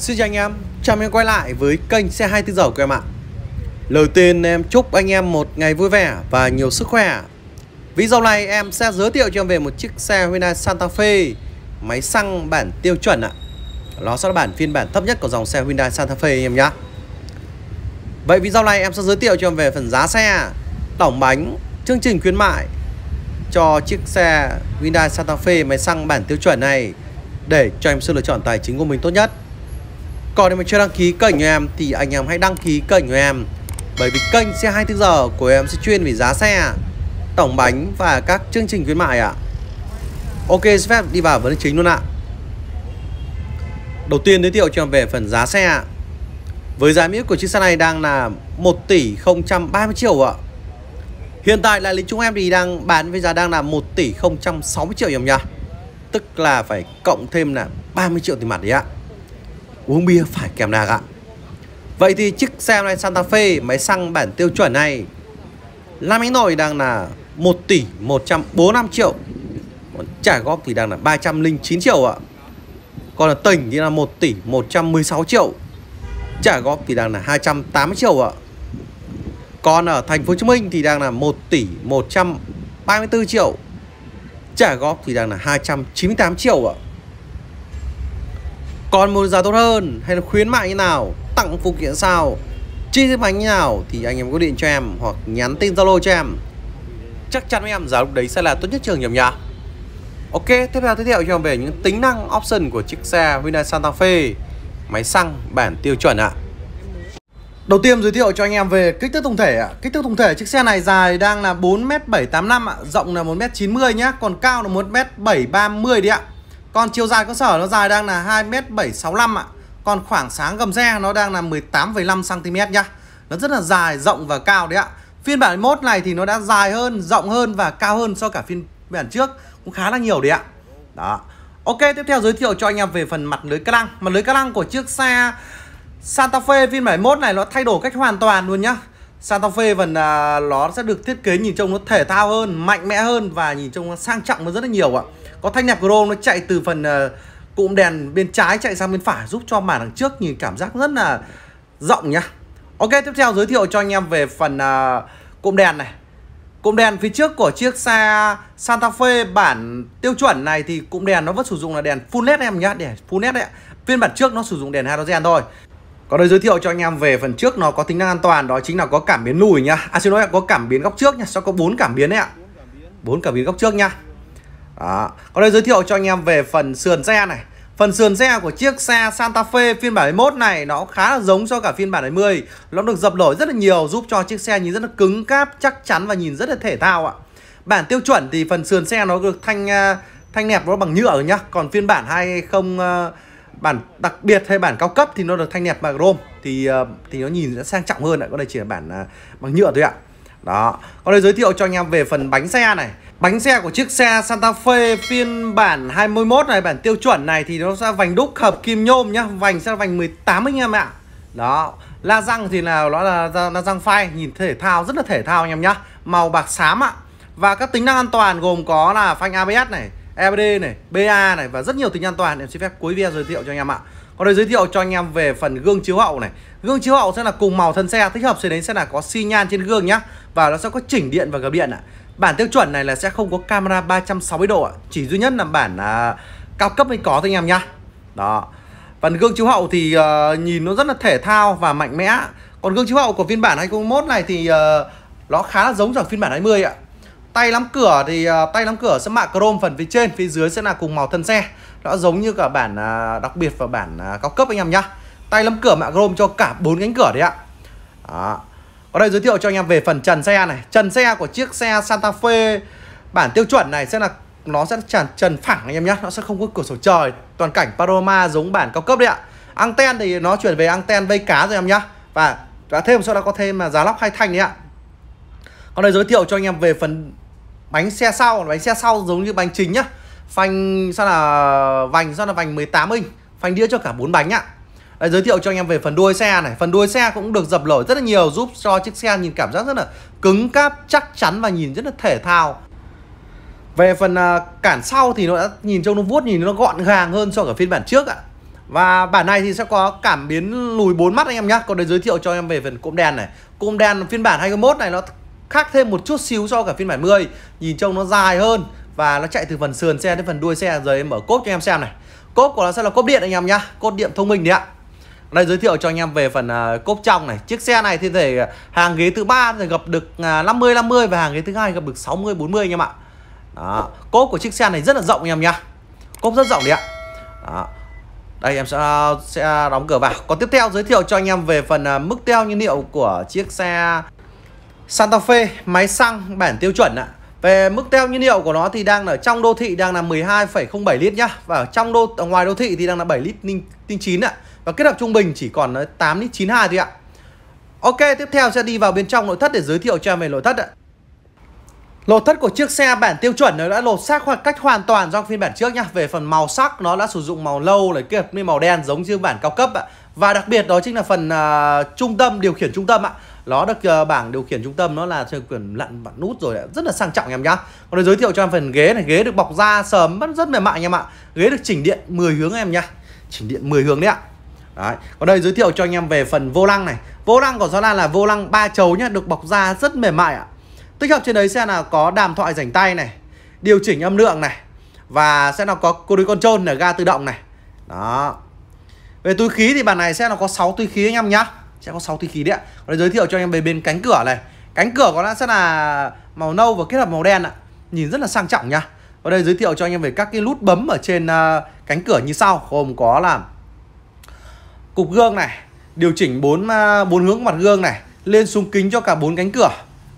Xin chào anh em, chào mừng quay lại với kênh xe 24 giờ của em ạ. Lời tiên em chúc anh em một ngày vui vẻ và nhiều sức khỏe. Video này em sẽ giới thiệu cho em về một chiếc xe Hyundai Santa Fe máy xăng bản tiêu chuẩn ạ. Nó sẽ là phiên bản thấp nhất của dòng xe Hyundai Santa Fe anh em nhá. Vậy video này em sẽ giới thiệu cho em về phần giá xe, tổng bánh, chương trình khuyến mại cho chiếc xe Hyundai Santa Fe máy xăng bản tiêu chuẩn này để cho em sự lựa chọn tài chính của mình tốt nhất. Còn nếu mà chưa đăng ký kênh của em thì anh em hãy đăng ký kênh của em, bởi vì kênh xe 24 giờ của em sẽ chuyên về giá xe, tổng bánh và các chương trình khuyến mại ạ. Ok, xin phép đi vào vấn đề chính luôn ạ. Đầu tiên giới thiệu cho em về phần giá xe. Với giá miễn của chiếc xe này đang là 1 tỷ 030 triệu ạ. Hiện tại là lý chúng em thì đang bán với giá đang là 1 tỷ 060 triệu em nhá. Tức là phải cộng thêm là 30 triệu tiền mặt đấy ạ. Uống bia phải kèm đạc ạ. Vậy thì chiếc xe này Santa Fe máy xăng bản tiêu chuẩn này làm anh nổi đang là 1 tỷ 145 triệu. Còn trả góp thì đang là 309 triệu ạ. Còn là tỉnh thì là 1 tỷ 116 triệu. Trả góp thì đang là 280 triệu ạ. Còn ở thành phố Hồ Chí Minh thì đang là 1 tỷ 134 triệu. Trả góp thì đang là 298 triệu ạ. Còn một giá tốt hơn hay là khuyến mại như nào, tặng phụ kiện sao, chi tiết bánh như nào thì anh em có điện cho em hoặc nhắn tin Zalo cho em. Chắc chắn với em giá lúc đấy sẽ là tốt nhất trường nhầm nhá. Ok, tiếp theo giới thiệu cho em về những tính năng option của chiếc xe Hyundai Santa Fe máy xăng bản tiêu chuẩn ạ. Đầu tiên giới thiệu cho anh em về kích thước tổng thể ạ. Kích thước tổng thể chiếc xe này dài đang là 4m785 ạ, rộng là 1m90 nhá, còn cao là 1m730 đi ạ. Còn chiều dài cơ sở nó dài đang là 2m765 ạ. Còn khoảng sáng gầm xe nó đang là 18,5cm nhá. Nó rất là dài, rộng và cao đấy ạ. Phiên bản 21 này thì nó đã dài hơn, rộng hơn và cao hơn so cả phiên bản trước, cũng khá là nhiều đấy ạ. Đó. Ok, tiếp theo giới thiệu cho anh em về phần mặt lưới ca lăng. Mặt lưới ca lăng của chiếc xe Santa Fe phiên bản 21 này nó thay đổi cách hoàn toàn luôn nhá. Santa Fe nó sẽ được thiết kế nhìn trông nó thể thao hơn, mạnh mẽ hơn và nhìn trông nó sang trọng hơn rất là nhiều ạ. Có thanh nẹp chrome nó chạy từ phần cụm đèn bên trái chạy sang bên phải, giúp cho màn đằng trước nhìn cảm giác rất là rộng nhá. Ok, tiếp theo giới thiệu cho anh em về phần cụm đèn này. Cụm đèn phía trước của chiếc xe Santa Fe bản tiêu chuẩn này thì cụm đèn nó vẫn sử dụng là đèn full LED em nhá, đèn full LED đấy. Phiên bản trước nó sử dụng đèn halogen thôi. Còn đây giới thiệu cho anh em về phần trước nó có tính năng an toàn, đó chính là có cảm biến lùi nhá. Xin lỗi, có cảm biến góc trước nhá, sau có 4 cảm biến đấy ạ. 4 cảm biến góc trước nhá. Đó. Còn đây giới thiệu cho anh em về phần sườn xe này. Phần sườn xe của chiếc xe Santa Fe phiên bản 21 này nó khá là giống so cả phiên bản 20. Nó được dập nổi rất là nhiều, giúp cho chiếc xe nhìn rất là cứng cáp, chắc chắn và nhìn rất là thể thao ạ. Bản tiêu chuẩn thì phần sườn xe nó được thanh nẹp nó bằng nhựa rồi nhá. Còn phiên bản 20 bản đặc biệt hay bản cao cấp thì nó được thanh nẹp bằng chrome thì nó nhìn sẽ sang trọng hơn ạ. Còn đây chỉ là bản bằng nhựa thôi ạ. Đó. Còn đây giới thiệu cho anh em về phần bánh xe này. Bánh xe của chiếc xe Santa Fe phiên bản 21 này, bản tiêu chuẩn này thì nó sẽ vành đúc hợp kim nhôm nhá. Vành sẽ là vành 18 anh em ạ. Đó. La răng thì nó là răng phai, nhìn thể thao, rất là thể thao anh em nhá. Màu bạc xám ạ. Và các tính năng an toàn gồm có là phanh ABS này, EBD này, BA này và rất nhiều tính năng an toàn. Em xin phép cuối video giới thiệu cho anh em ạ. Còn đây giới thiệu cho anh em về phần gương chiếu hậu này. Gương chiếu hậu sẽ là cùng màu thân xe, tích hợp xe đấy sẽ là có xi nhan trên gương nhá. Và nó sẽ có chỉnh điện và gập điện ạ. Bản tiêu chuẩn này là sẽ không có camera 360 độ ạ. Chỉ duy nhất là bản cao cấp mới có thôi anh em nhá. Đó. Phần gương chiếu hậu thì nhìn nó rất là thể thao và mạnh mẽ. Còn gương chiếu hậu của phiên bản 2021 này thì nó khá là giống phiên bản 20 ạ. Tay nắm cửa thì tay nắm cửa sẽ mạ chrome phần phía trên, phía dưới sẽ là cùng màu thân xe. Nó giống như cả bản đặc biệt và bản cao cấp anh em nhá. Tay nắm cửa mạ chrome cho cả 4 cánh cửa đấy ạ. Đó. Ở đây giới thiệu cho anh em về phần trần xe này. Trần xe của chiếc xe Santa Fe bản tiêu chuẩn này sẽ là nó sẽ trần phẳng anh em nhé. Nó sẽ không có cửa sổ trời, toàn cảnh panorama giống bản cao cấp đấy ạ. Anten thì nó chuyển về anten vây cá rồi em nhá. Và đã thêm sau đó có thêm là giá lóc 2 thanh đấy ạ. Còn đây giới thiệu cho anh em về phần bánh xe sau. Bánh xe sau giống như bánh chính nhá. Phanh sao là vành 18 inch, phanh đĩa cho cả 4 bánh ạ. Đây, giới thiệu cho anh em về phần đuôi xe này. Phần đuôi xe cũng được dập nổi rất là nhiều, giúp cho chiếc xe nhìn cảm giác rất là cứng cáp, chắc chắn và nhìn rất là thể thao. Về phần cản sau thì nó đã nhìn trông nó vuốt, nhìn nó gọn gàng hơn so với phiên bản trước ạ. Và bản này thì sẽ có cảm biến lùi 4 mắt anh em nhé. Còn để giới thiệu cho em về phần cụm đèn này. Cụm đèn phiên bản 21 này nó khác thêm một chút xíu so với cả phiên bản 10. Nhìn trông nó dài hơn và nó chạy từ phần sườn xe đến phần đuôi xe. Giờ em mở cốp cho em xem này. Cốp của nó sẽ là cốp điện anh em nhá, cốp điện thông minh đấy ạ. Đây giới thiệu cho anh em về phần cốp trong này. Chiếc xe này thì thể hàng ghế thứ 3 thì gặp được 50-50 và hàng ghế thứ 2 gặp được 60-40 anh em ạ. Đó, cốp của chiếc xe này rất là rộng anh em nhá. Cốp rất rộng đấy ạ. Đó. Đây em sẽ đóng cửa vào. Còn tiếp theo giới thiệu cho anh em về phần mức tiêu nhiên liệu của chiếc xe Santa Fe, máy xăng bản tiêu chuẩn ạ. Về mức teo nhiên liệu của nó thì đang ở trong đô thị đang là 12,07 lít nhá. Và ở ngoài đô thị thì đang là 7,09 lít ạ. Và kết hợp trung bình chỉ còn 8,92 thôi ạ. Ok, tiếp theo sẽ đi vào bên trong nội thất để giới thiệu cho em về nội thất ạ. Nội thất của chiếc xe bản tiêu chuẩn nó đã lột xác khoảng cách hoàn toàn do phiên bản trước nhá. Về phần màu sắc nó đã sử dụng màu nâu để kết hợp với màu đen giống như bản cao cấp ạ. Và đặc biệt đó chính là phần trung tâm điều khiển trung tâm ạ. Nó được bảng điều khiển trung tâm nó là quyển lặn bản nút rồi ạ. Rất là sang trọng anh em nhá. Còn để giới thiệu cho em phần ghế này, ghế được bọc da sờm rất mềm mại anh em ạ. Ghế được chỉnh điện 10 hướng em nhá. Chỉnh điện 10 hướng đấy ạ. Đấy. Còn đây giới thiệu cho anh em về phần vô lăng này. Vô lăng của Santa là vô lăng 3 chấu nhá, được bọc da rất mềm mại ạ. Tích hợp trên đấy xe là có đàm thoại rảnh tay này, điều chỉnh âm lượng này và sẽ là có control là ga tự động này. Đó. Về túi khí thì bản này sẽ là có 6 túi khí anh em nhá. Sẽ có 6 túi khí đấy ạ. Còn giới thiệu cho anh em về bên cánh cửa này. Cánh cửa của nó sẽ là màu nâu và kết hợp màu đen ạ. Nhìn rất là sang trọng nhá. Ở đây giới thiệu cho anh em về các cái nút bấm ở trên cánh cửa như sau, gồm có là cục gương này, điều chỉnh 4 hướng của mặt gương này, lên xuống kính cho cả 4 cánh cửa.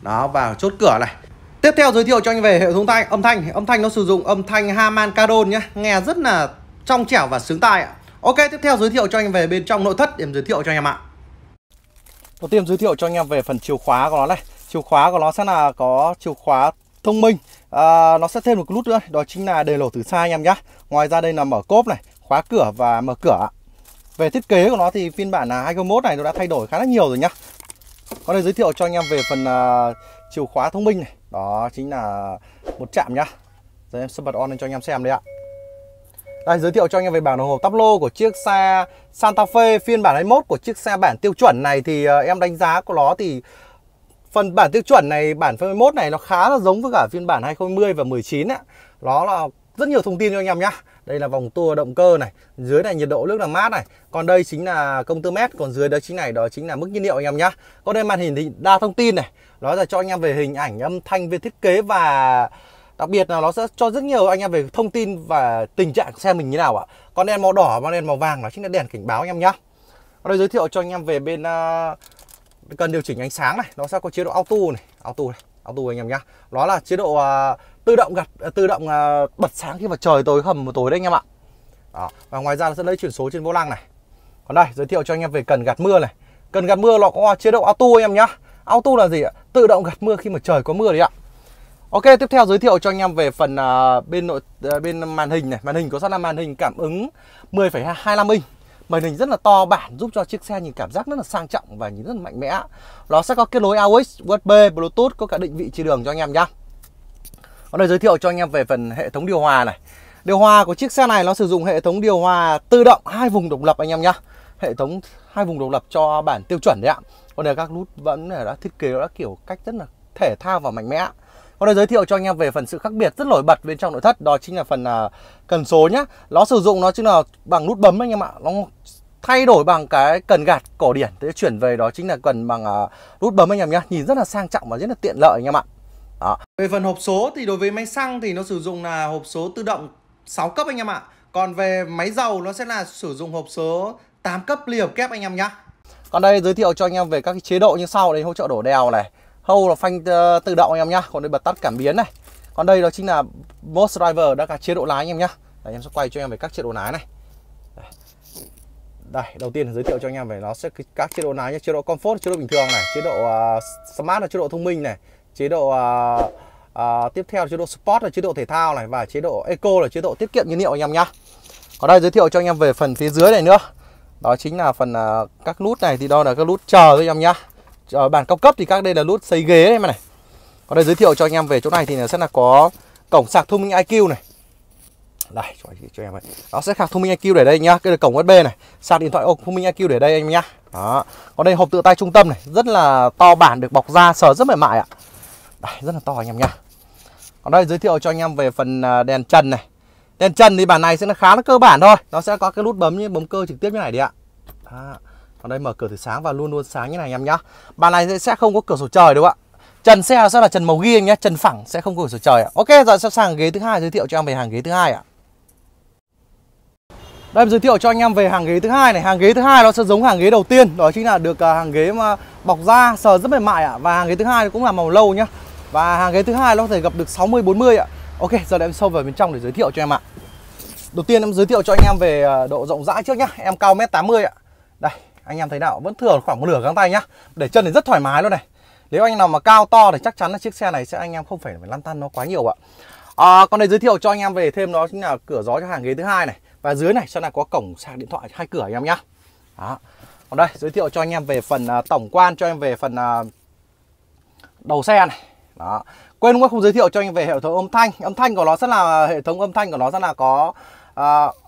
Đó, và chốt cửa này. Tiếp theo giới thiệu cho anh về hệ thống âm thanh. Âm thanh nó sử dụng âm thanh Harman Kardon nhá. Nghe rất là trong trẻo và sướng tai ạ. Ok, tiếp theo giới thiệu cho anh về bên trong nội thất để giới thiệu cho anh em ạ. Đầu tiên giới thiệu cho anh em về phần chìa khóa của nó này. Chìa khóa của nó sẽ là có chìa khóa thông minh. Nó sẽ thêm một cái nút nữa, đó chính là để lổ từ xa anh em nhá. Ngoài ra đây là mở cốp này, khóa cửa và mở cửa. Về thiết kế của nó thì phiên bản 2021 này nó đã thay đổi khá là nhiều rồi nhá. Còn đây giới thiệu cho anh em về phần chìa khóa thông minh này. Đó chính là một chạm nhá. Rồi em sẽ bật on lên cho anh em xem đây ạ. Đây giới thiệu cho anh em về bảng đồng hồ táp lô của chiếc xe Santa Fe phiên bản 21 của chiếc xe bản tiêu chuẩn này thì em đánh giá của nó thì phần bản tiêu chuẩn này, bản 21 này nó khá là giống với cả phiên bản 2010 và 19 ạ. Đó là rất nhiều thông tin cho anh em nhá. Đây là vòng tua động cơ này, dưới này nhiệt độ nước làm mát này, còn đây chính là công tơ mét, còn dưới đó chính này đó chính là mức nhiên liệu anh em nhá. Còn đây màn hình thì đa thông tin này, nó là cho anh em về hình ảnh, âm thanh, về thiết kế và đặc biệt là nó sẽ cho rất nhiều anh em về thông tin và tình trạng xe mình như nào ạ. Con đèn màu đỏ và đèn màu vàng nó chính là đèn cảnh báo anh em nhá. Ở đây giới thiệu cho anh em về bên cần điều chỉnh ánh sáng này, nó sẽ có chế độ auto này, auto anh em nhá. Đó là chế độ tự động bật sáng khi mà trời tối hầm một tối đấy anh em ạ. Đó. Và ngoài ra nó sẽ lấy chuyển số trên vô lăng này. Còn đây giới thiệu cho anh em về cần gạt mưa này. Cần gạt mưa nó có chế độ auto anh em nhá. Auto là gì ạ? Tự động gạt mưa khi mà trời có mưa đấy ạ. Ok, tiếp theo giới thiệu cho anh em về phần bên màn hình này. Màn hình có sẵn là màn hình cảm ứng 10,25 inch. Màn hình rất là to bản giúp cho chiếc xe nhìn cảm giác rất là sang trọng và nhìn rất là mạnh mẽ. Nó sẽ có kết nối AUX, USB, Bluetooth, có cả định vị chỉ đường cho anh em nhá. Ở đây giới thiệu cho anh em về phần hệ thống điều hòa này. Điều hòa của chiếc xe này nó sử dụng hệ thống điều hòa tự động 2 vùng độc lập anh em nhá. Hệ thống 2 vùng độc lập cho bản tiêu chuẩn đấy ạ. Còn đây các nút vẫn đã thiết kế nó đã kiểu cách rất là thể thao và mạnh mẽ. Còn đây giới thiệu cho anh em về phần sự khác biệt rất nổi bật bên trong nội thất, đó chính là phần cần số nhá. Nó sử dụng nó chính là bằng nút bấm anh em ạ. Nó thay đổi bằng cái cần gạt cổ điển để chuyển về đó chính là cần bằng nút bấm anh em nhá. Nhìn rất là sang trọng và rất là tiện lợi anh em ạ. Đó. Về phần hộp số thì đối với máy xăng thì nó sử dụng là hộp số tự động 6 cấp anh em ạ. Còn về máy dầu nó sẽ là sử dụng hộp số 8 cấp ly hợp kép anh em nhá. Còn đây giới thiệu cho anh em về các cái chế độ như sau đây, hỗ trợ đổ đèo này, hâu là phanh tự động anh em nhá. Còn đây bật tắt cảm biến này. Còn đây đó chính là Most Driver, đã cả chế độ lái anh em nhá. Đây, em sẽ quay cho anh em về các chế độ lái này. Đây, đầu tiên là giới thiệu cho anh em về nó sẽ các chế độ lái như chế độ Comfort, chế độ bình thường này, chế độ Smart là chế độ thông minh này, chế độ tiếp theo là chế độ Sport là chế độ thể thao này và chế độ Eco là chế độ tiết kiệm nhiên liệu anh em nhá. Còn đây giới thiệu cho anh em về phần phía dưới này nữa. Đó chính là phần các nút này thì đó là các nút chờ thôi anh em nhá. Ở bản cao cấp thì các đây là nút xây ghế em này. Còn đây giới thiệu cho anh em về chỗ này thì sẽ là có cổng sạc thông minh IQ này. Đây cho em ấy. Nó sẽ sạc thông minh IQ để đây nhá, cái cổng USB này, sạc điện thoại thông minh IQ để đây anh em nhá. Đó. Còn đây hộp tựa tay trung tâm này, rất là to bản, được bọc da sờ rất mềm mại ạ. Đây, rất là to anh em nhá. Còn đây giới thiệu cho anh em về phần đèn trần này. Đèn trần thì bản này sẽ khá là cơ bản thôi, nó sẽ có cái nút bấm như bấm cơ trực tiếp như này đi ạ. Đó. Còn đây mở cửa từ sáng và luôn luôn sáng như này anh em nhá. Bản này sẽ không có cửa sổ trời đúng không ạ? Trần xe sẽ là trần màu ghi anh nhá, trần phẳng sẽ không có cửa sổ trời ạ. Ok, rồi sắp sang ghế thứ hai, giới thiệu cho em về hàng ghế thứ hai ạ. Đây giới thiệu cho anh em về hàng ghế thứ hai này, hàng ghế thứ hai nó sẽ giống hàng ghế đầu tiên, đó chính là được hàng ghế mà bọc da sờ rất mềm mại ạ, và hàng ghế thứ hai cũng là màu nâu nhá. Và hàng ghế thứ hai nó có thể gặp được 60-40 ạ. Ok, giờ để em sâu vào bên trong để giới thiệu cho em ạ. Đầu tiên em giới thiệu cho anh em về độ rộng rãi trước nhá. Em cao 1m80 ạ. Đây, anh em thấy nào vẫn thừa khoảng một nửa găng tay nhá. Để chân thì rất thoải mái luôn này. Nếu anh nào mà cao to thì chắc chắn là chiếc xe này sẽ anh em không phải lăn tăn nó quá nhiều ạ. Còn đây giới thiệu cho anh em về thêm đó chính là cửa gió cho hàng ghế thứ hai này, và dưới này sẽ là có cổng sạc điện thoại 2 cửa anh em nhá. Đó. Còn đây giới thiệu cho anh em về phần tổng quan cho em về phần đầu xe này. Đó. Quên không giới thiệu cho anh về hệ thống âm thanh. Âm thanh của nó sẽ là hệ thống âm thanh của nó sẽ là có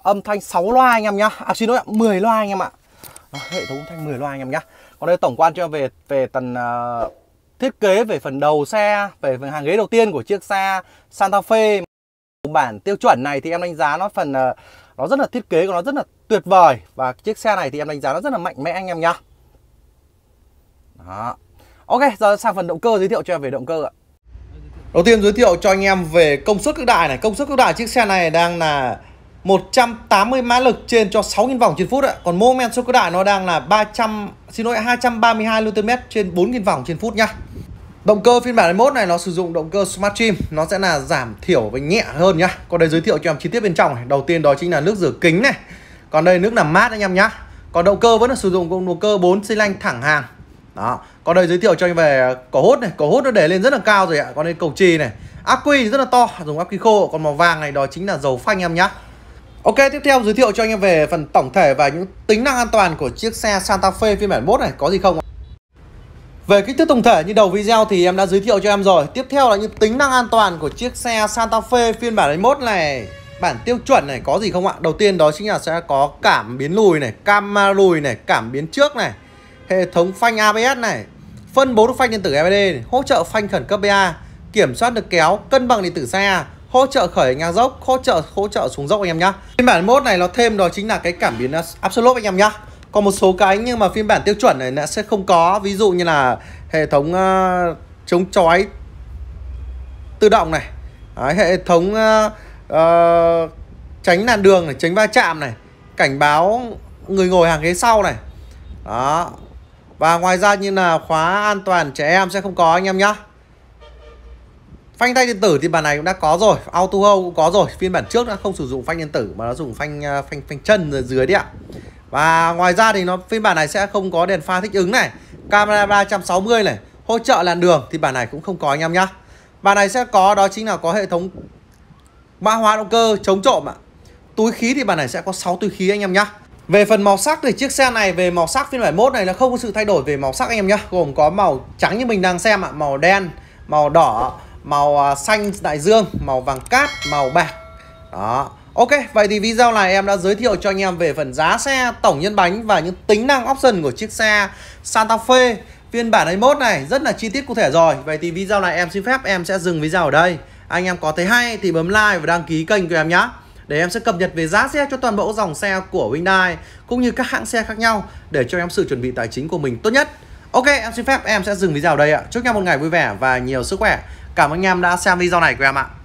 âm thanh 6 loa anh em nhá. À xin lỗi ạ, 10 loa anh em ạ. Đó, hệ thống âm thanh 10 loa anh em nhá. Còn đây tổng quan cho em về tầng thiết kế về phần đầu xe, về phần hàng ghế đầu tiên của chiếc xe Santa Fe bản tiêu chuẩn này thì em đánh giá nó phần nó rất là thiết kế của nó rất là tuyệt vời, và chiếc xe này thì em đánh giá nó rất là mạnh mẽ anh em nhá. Đó. Ok, giờ sang phần động cơ, giới thiệu cho em về động cơ ạ. Đầu tiên giới thiệu cho anh em về công suất cực đại này. Công suất cực đại chiếc xe này đang là 180 mã lực trên cho 6.000 vòng trên phút ạ. Còn mô men suất cực đại nó đang là 232 Nm trên 4.000 vòng trên phút nhá. Động cơ phiên bản 21 này nó sử dụng động cơ Smart Trim, nó sẽ là giảm thiểu và nhẹ hơn nhá. Còn đây giới thiệu cho em chi tiết bên trong này. Đầu tiên đó chính là nước rửa kính này. Còn đây nước làm mát anh em nhá. Còn động cơ vẫn là sử dụng động cơ 4 xi lanh thẳng hàng. Đó. Còn đây giới thiệu cho anh về cổ hốt này, cổ hốt nó để lên rất là cao rồi ạ. Còn đây cầu chì này, ắc quy rất là to, dùng ắc quy khô. Còn màu vàng này đó chính là dầu phanh em nhá. Ok, tiếp theo giới thiệu cho anh em về phần tổng thể và những tính năng an toàn của chiếc xe Santa Fe phiên bản 21 này có gì không. Về kích thước tổng thể như đầu video thì em đã giới thiệu cho em rồi. Tiếp theo là những tính năng an toàn của chiếc xe Santa Fe phiên bản 21 này, bản tiêu chuẩn này có gì không ạ. Đầu tiên đó chính là sẽ có cảm biến lùi này, camera lùi này, cảm biến trước này, hệ thống phanh ABS này, phân bố phanh điện tử LED này, hỗ trợ phanh khẩn cấp BA, kiểm soát được kéo, cân bằng điện tử xe, hỗ trợ khởi ngang dốc, hỗ trợ xuống dốc anh em nhá. Phiên bản 21 này nó thêm đó chính là cái cảm biến Absolute anh em nhá. Còn một số cái nhưng mà phiên bản tiêu chuẩn này nó sẽ không có, ví dụ như là hệ thống chống chói tự động này. Đấy, hệ thống tránh làn đường này, tránh va chạm này, cảnh báo người ngồi hàng ghế sau này. Đó. Và ngoài ra như là khóa an toàn trẻ em sẽ không có anh em nhá. Phanh tay điện tử thì bản này cũng đã có rồi, auto hold cũng có rồi. Phiên bản trước nó không sử dụng phanh điện tử mà nó dùng phanh chân ở dưới đấy ạ. Và ngoài ra thì nó phiên bản này sẽ không có đèn pha thích ứng này, camera 360 này, hỗ trợ làn đường thì bản này cũng không có anh em nhá. Bản này sẽ có đó chính là có hệ thống mã hóa động cơ chống trộm ạ. Túi khí thì bản này sẽ có 6 túi khí anh em nhá. Về phần màu sắc thì chiếc xe này về màu sắc phiên bản 21 này là không có sự thay đổi về màu sắc anh em nhá. Gồm có màu trắng như mình đang xem ạ, màu đen, màu đỏ, màu xanh đại dương, màu vàng cát, màu bạc. Đó. Ok, vậy thì video này em đã giới thiệu cho anh em về phần giá xe, tổng nhân bánh và những tính năng option của chiếc xe Santa Fe phiên bản 21 này rất là chi tiết cụ thể rồi. Vậy thì video này em xin phép em sẽ dừng video ở đây. Anh em có thấy hay thì bấm like và đăng ký kênh của em nhé, để em sẽ cập nhật về giá xe cho toàn bộ dòng xe của Hyundai cũng như các hãng xe khác nhau để cho em sự chuẩn bị tài chính của mình tốt nhất. Ok, em xin phép em sẽ dừng video ở đây ạ. Chúc em một ngày vui vẻ và nhiều sức khỏe. Cảm ơn anh em đã xem video này của em ạ.